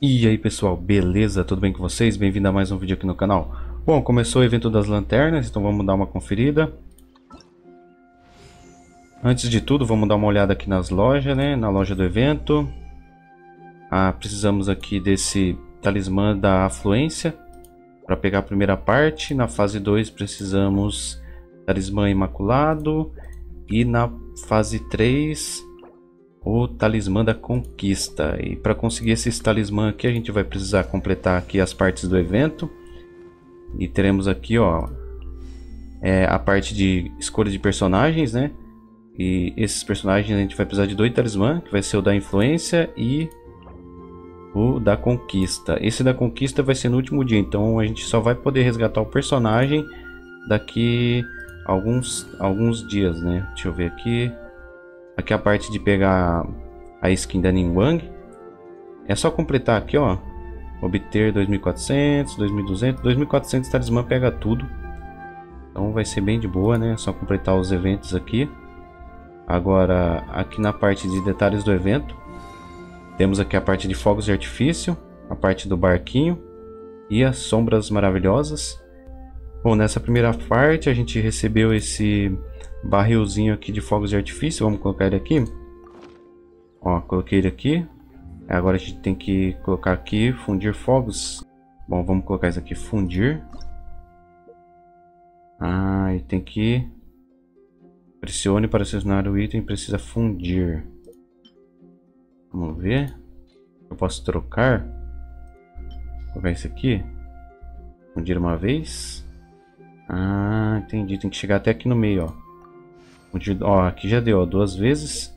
E aí pessoal, beleza? Tudo bem com vocês? Bem-vindo a mais um vídeo aqui no canal. Bom, começou o evento das lanternas, então vamos dar uma conferida. Antes de tudo, vamos dar uma olhada aqui nas lojas, né? Na loja do evento. Precisamos aqui desse talismã da afluência para pegar a primeira parte. Na fase 2 precisamos talismã imaculado e na fase 3... o talismã da conquista. E para conseguir esse talismã aqui a gente vai precisar completar aqui as partes do evento e teremos aqui, ó, a parte de escolha de personagens, né? E esses personagens a gente vai precisar de dois talismãs, que vai ser o da influência e o da conquista. Esse da conquista vai ser no último dia, então a gente só vai poder resgatar o personagem daqui alguns dias, né? Deixa eu ver aqui. Aqui a parte de pegar a skin da Ningguang. É só completar aqui, ó. Obter 2400, 2200, 2400 talismã pega tudo. Então vai ser bem de boa, né? É só completar os eventos aqui. Agora, aqui na parte de detalhes do evento, temos aqui a parte de fogos de artifício, a parte do barquinho e as sombras maravilhosas. Bom, nessa primeira parte a gente recebeu esse barrilzinho aqui de fogos de artifício. Vamos colocar ele aqui, ó, coloquei ele aqui. Agora a gente tem que colocar aqui fundir fogos. Bom, vamos colocar isso aqui, fundir. E tem que pressione para selecionar o item, precisa fundir. Vamos ver, eu posso trocar. Vou colocar isso aqui, fundir uma vez. Entendi, tem que chegar até aqui no meio, ó. Ó, aqui já deu, ó, duas vezes.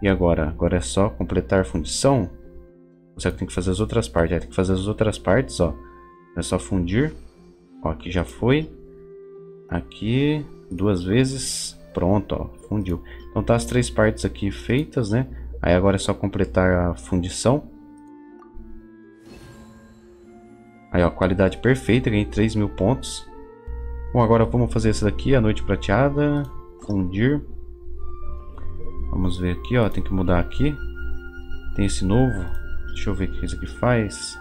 E agora? Agora é só completar a fundição. Você tem que fazer as outras partes. Tem que fazer as outras partes, ó. É só fundir. Ó, aqui já foi. Aqui, duas vezes. Pronto, ó, fundiu. Então tá as três partes aqui feitas, né? Aí agora é só completar a fundição. Aí, ó, qualidade perfeita. Ganhei 3000 pontos. Bom, agora vamos fazer essa daqui, a noite prateada. Fundir. Vamos ver aqui, ó, tem que mudar aqui. Tem esse novo. Deixa eu ver o que isso aqui faz.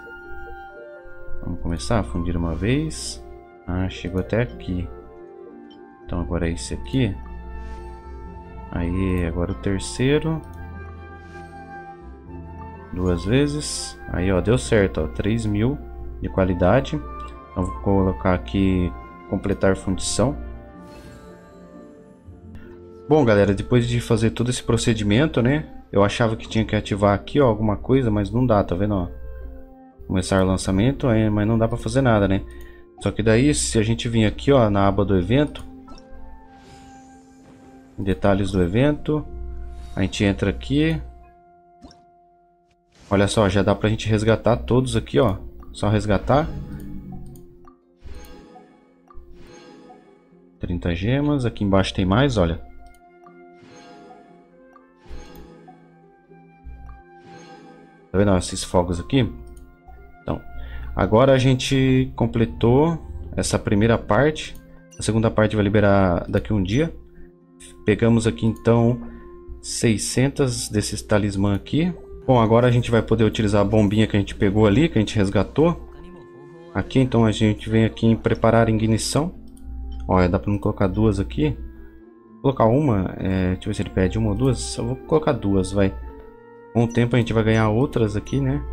Vamos começar a fundir uma vez. Chegou até aqui. Então agora é esse aqui. Aí, agora o terceiro. Duas vezes. Aí, ó, deu certo, ó, 3000 de qualidade. Então vou colocar aqui completar fundição. Bom galera, depois de fazer todo esse procedimento, né, eu achava que tinha que ativar aqui, ó, alguma coisa, mas não dá, tá vendo, ó? Começar o lançamento, mas não dá pra fazer nada, né? Só que daí, se a gente vir aqui, ó, na aba do evento, detalhes do evento, a gente entra aqui. Olha só, já dá pra gente resgatar todos aqui, ó, só resgatar. 30 gemas, aqui embaixo tem mais, olha. Tá vendo esses fogos aqui? Então, agora a gente completou essa primeira parte. A segunda parte vai liberar daqui a um dia. Pegamos aqui então 600 desses talismã aqui. Bom, agora a gente vai poder utilizar a bombinha que a gente pegou ali, que a gente resgatou. Aqui então a gente vem aqui em preparar ignição. Olha, dá pra não colocar duas aqui. Vou colocar uma, deixa eu ver se ele pede uma ou duas. Só vou colocar duas, vai. Com o tempo a gente vai ganhar outras aqui, né?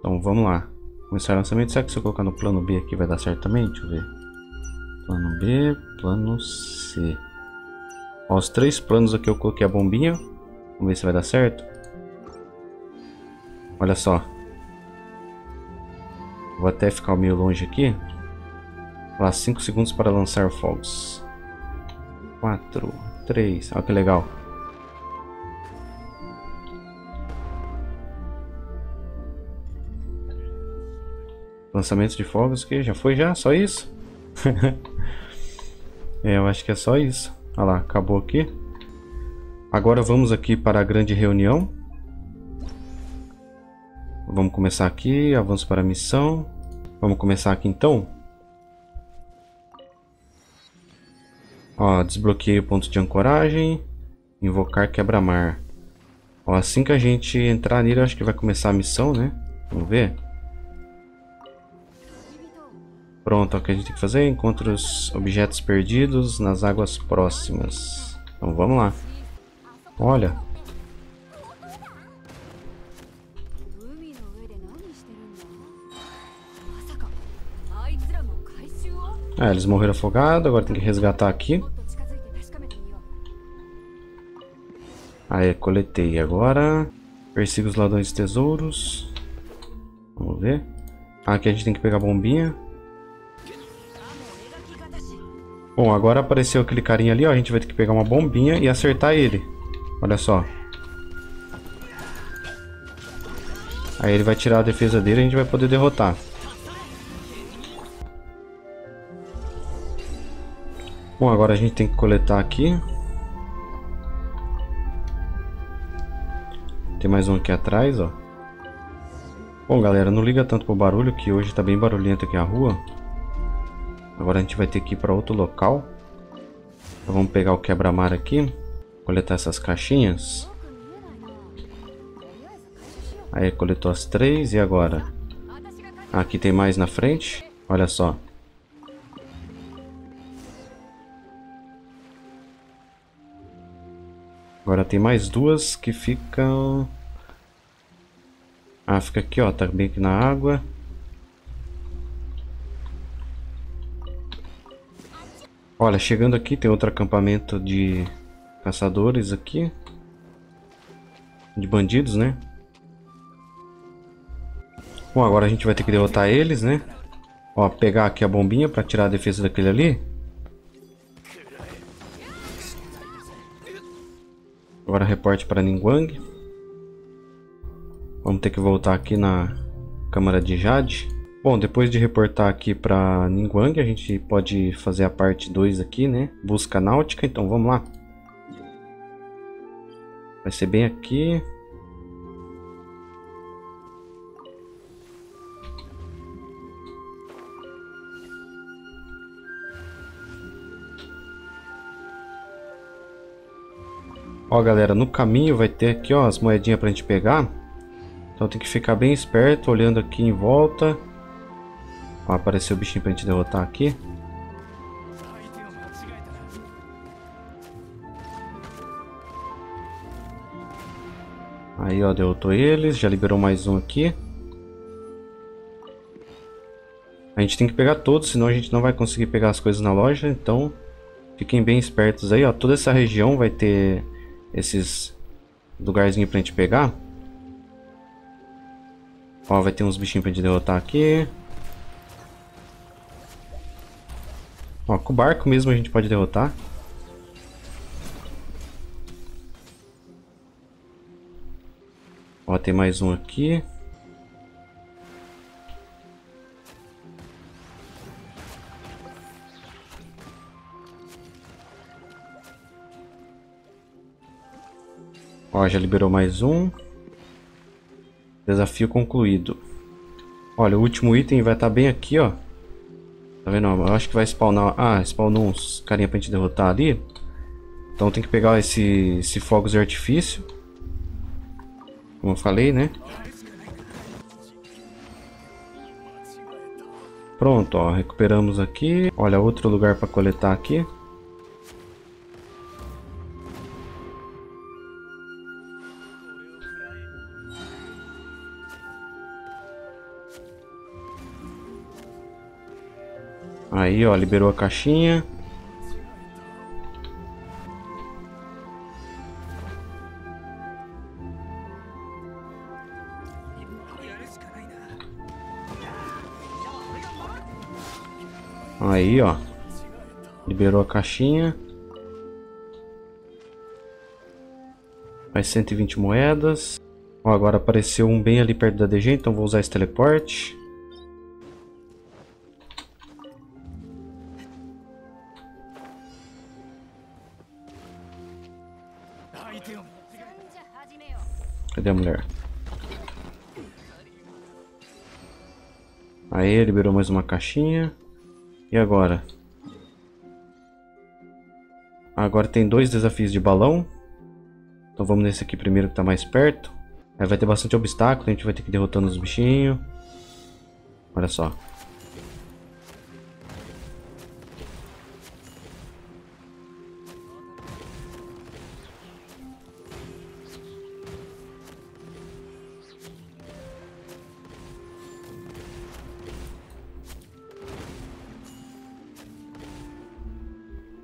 Então vamos lá. Começar o lançamento. Será que se eu colocar no plano B aqui vai dar certo também? Deixa eu ver. Plano B, plano C. Ó, os três planos aqui eu coloquei a bombinha. Vamos ver se vai dar certo. Olha só. Vou até ficar meio longe aqui. Lá, 5 segundos para lançar fogos. 4, 3. Olha que legal. Lançamento de fogos que já foi já, só isso? Eu acho que é só isso. Olha lá, acabou aqui. Agora vamos aqui para a grande reunião. Vamos começar aqui, avanço para a missão. Vamos começar aqui então. Ó, desbloqueei o ponto de ancoragem. Invocar quebra-mar. Ó, assim que a gente entrar nele, acho que vai começar a missão, né? Vamos ver. Pronto, o que a gente tem que fazer? Encontra os objetos perdidos nas águas próximas. Então vamos lá. Olha. Ah, eles morreram afogados, agora tem que resgatar aqui. Aí, coletei agora. Persiga os ladrões de tesouros. Vamos ver. Aqui a gente tem que pegar a bombinha. Bom, agora apareceu aquele carinha ali, ó. A gente vai ter que pegar uma bombinha e acertar ele. Olha só. Aí ele vai tirar a defesa dele e a gente vai poder derrotar. Bom, agora a gente tem que coletar aqui. Tem mais um aqui atrás, ó. Bom, galera, não liga tanto pro barulho, que hoje tá bem barulhento aqui a rua. Agora a gente vai ter que ir para outro local. Então vamos pegar o quebra-mar aqui. Coletar essas caixinhas. Aí coletou as três. E agora? Aqui tem mais na frente. Olha só. Agora tem mais duas que ficam... Ah, fica aqui, ó. Tá bem aqui na água. Olha, chegando aqui tem outro acampamento de caçadores aqui. De bandidos, né? Bom, agora a gente vai ter que derrotar eles, né? Ó, pegar aqui a bombinha pra tirar a defesa daquele ali. Agora reporte para Ningguang. Vamos ter que voltar aqui na Câmara de Jade. Bom, depois de reportar aqui para Ningguang, a gente pode fazer a parte 2 aqui, né? Busca náutica, então vamos lá. Vai ser bem aqui. Ó, galera, no caminho vai ter aqui, ó, as moedinhas pra gente pegar. Então tem que ficar bem esperto, olhando aqui em volta. Ó, apareceu o bichinho pra gente derrotar aqui. Aí, ó, derrotou eles, já liberou mais um aqui. A gente tem que pegar todos, senão a gente não vai conseguir pegar as coisas na loja, então fiquem bem espertos aí, ó. Toda essa região vai ter... esses lugarzinhos pra gente pegar. Ó, vai ter uns bichinhos pra gente derrotar aqui. Ó, com o barco mesmo a gente pode derrotar. Ó, tem mais um aqui. Ó, já liberou mais um. Desafio concluído. Olha, o último item vai estar bem aqui, ó. Tá vendo? Eu acho que vai spawnar... Ah, spawnou uns carinha pra gente derrotar ali. Então tem que pegar esse fogos de artifício. Como eu falei, né? Pronto, ó. Recuperamos aqui. Olha, outro lugar pra coletar aqui. Aí, ó, liberou a caixinha. Aí, ó, liberou a caixinha. Mais 120 moedas. Ó, agora apareceu um bem ali perto da DG, então vou usar esse teleporte. Cadê a mulher? Aí, liberou mais uma caixinha. E agora? Agora tem dois desafios de balão. Então vamos nesse aqui primeiro que tá mais perto. Aí vai ter bastante obstáculo, a gente vai ter que ir derrotando os bichinhos. Olha só.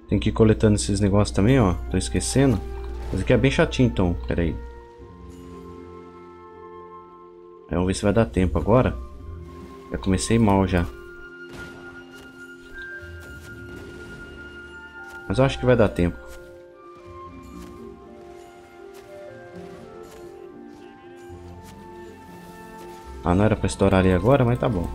Tem que ir coletando esses negócios também, ó. Tô esquecendo. Mas aqui é bem chatinho, então. Pera aí. Vamos ver se vai dar tempo agora. Já comecei mal já. Mas eu acho que vai dar tempo. Ah, não era pra estourar ali agora, mas tá bom.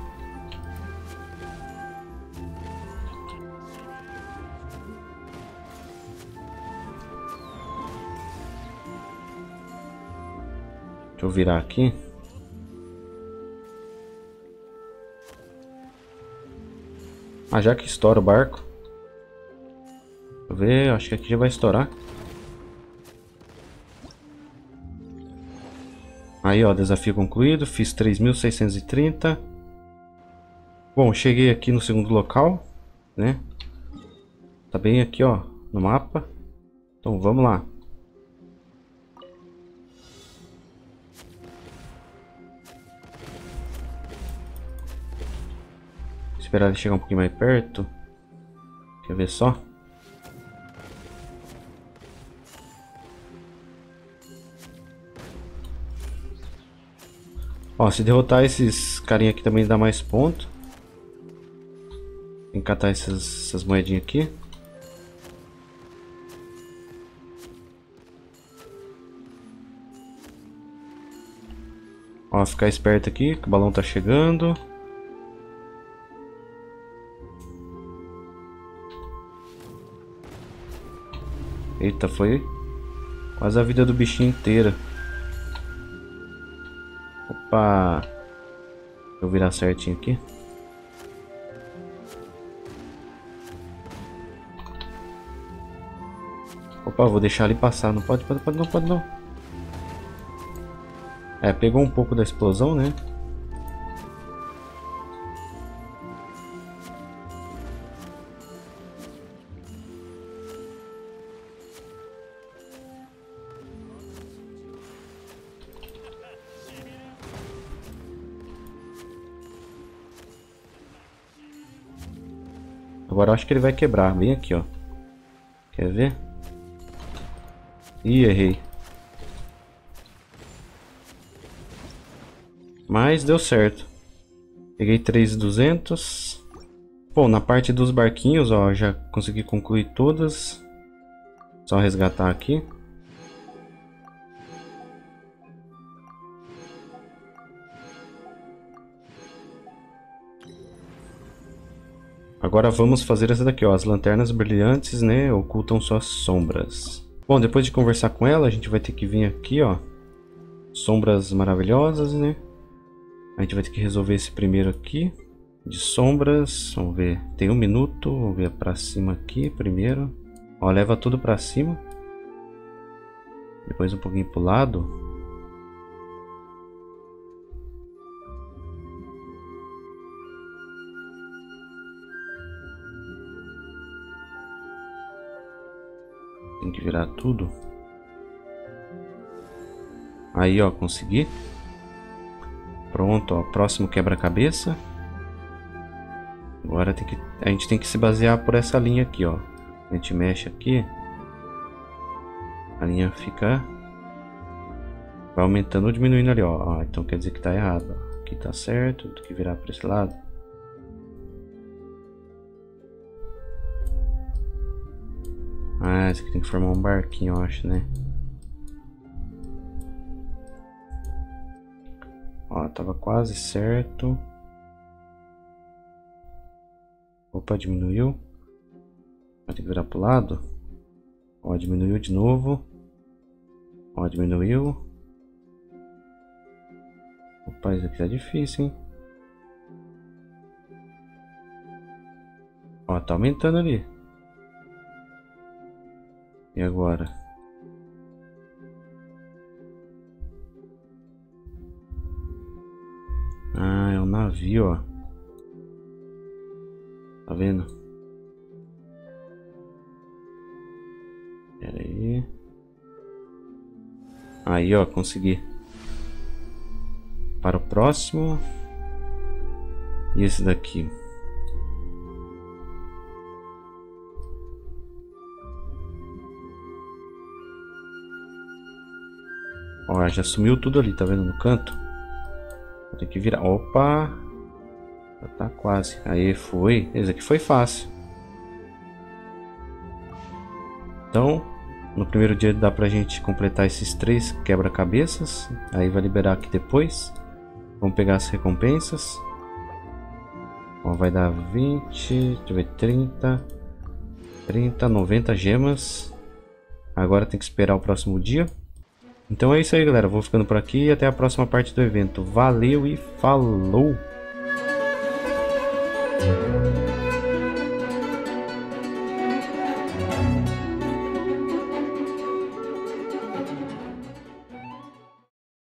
Deixa eu virar aqui. Ah, já que estoura o barco. Deixa eu ver, acho que aqui já vai estourar. Aí, ó, desafio concluído. Fiz 3.630. Bom, cheguei aqui no segundo local, né? Tá bem aqui, ó, no mapa. Então, vamos lá. Esperar ele chegar um pouquinho mais perto. Quer ver só? Ó, se derrotar esses carinha aqui também dá mais ponto. Tem que catar essas moedinhas aqui. Ó, ficar esperto aqui, que o balão tá chegando. Eita, foi quase a vida do bichinho inteira. Opa! Deixa eu virar certinho aqui. Opa, vou deixar ele passar. Não pode, não pode. É, pegou um pouco da explosão, né? Agora eu acho que ele vai quebrar, bem aqui, ó. Quer ver? Ih, errei. Mas deu certo. Peguei 3.200. Bom, na parte dos barquinhos, ó, já consegui concluir todas. Só resgatar aqui. Agora vamos fazer essa daqui, ó. As lanternas brilhantes, né, ocultam suas sombras. Bom, depois de conversar com ela, a gente vai ter que vir aqui, ó. Sombras maravilhosas, né. A gente vai ter que resolver esse primeiro aqui. De sombras, vamos ver. Tem um minuto, vamos ver pra cima aqui primeiro. Ó, leva tudo pra cima. Depois um pouquinho pro lado. Tem que virar tudo. Aí, ó, consegui. Pronto, ó, próximo quebra-cabeça. Agora tem que, a gente tem que se basear por essa linha aqui, ó. A gente mexe aqui. A linha fica... vai aumentando ou diminuindo ali, ó. Então quer dizer que tá errado. Aqui tá certo, tem que virar para esse lado. Ah, esse aqui tem que formar um barquinho, eu acho, né? Ó, tava quase certo. Opa, diminuiu. Vai ter que virar pro lado. Ó, diminuiu de novo. Ó, diminuiu. Opa, isso aqui tá difícil, hein? Ó, tá aumentando ali. E agora? Ah, é um navio, ó. Tá vendo? Pera aí. Aí, ó, consegui. Para o próximo. E esse daqui. Ó, já sumiu tudo ali, tá vendo no canto? Vou ter que virar. Opa! Já tá quase. Aí foi. Esse aqui foi fácil. Então, no primeiro dia dá pra gente completar esses 3 quebra-cabeças. Aí vai liberar aqui depois. Vamos pegar as recompensas. Ó, vai dar 20, deixa eu ver, 30, 90 gemas. Agora tem que esperar o próximo dia. Então é isso aí, galera. Vou ficando por aqui e até a próxima parte do evento. Valeu e falou!